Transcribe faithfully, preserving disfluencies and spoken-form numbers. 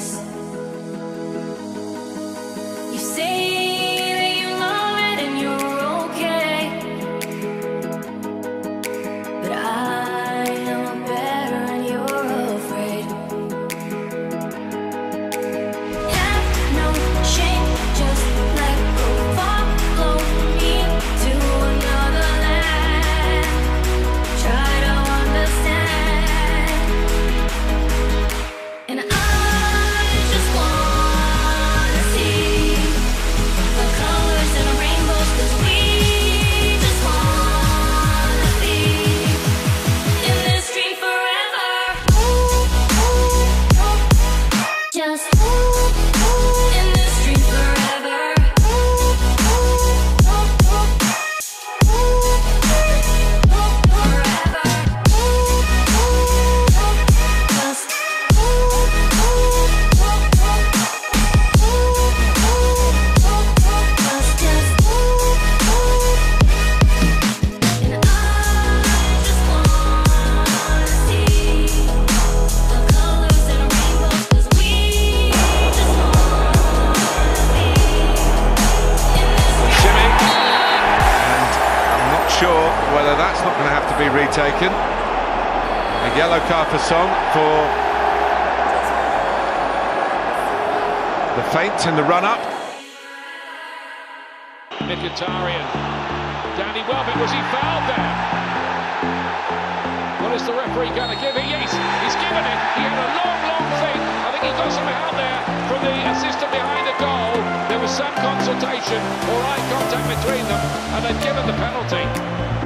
says. You say that you love it and you're okay, but I know better and you're afraid. Have no shame, just let go, follow me to another land. Try to understand, and I sure whether that's not going to have to be retaken. A yellow card for Son for the feint in the run-up. Mkhitaryan, Danny Welbeck, was he fouled there? What is the referee going to give it? Yes, he's given it. He had a long, long feint. I think he got something out there from the assistant behind the goal. There was some consultation or eye contact between them, and they've given the penalty.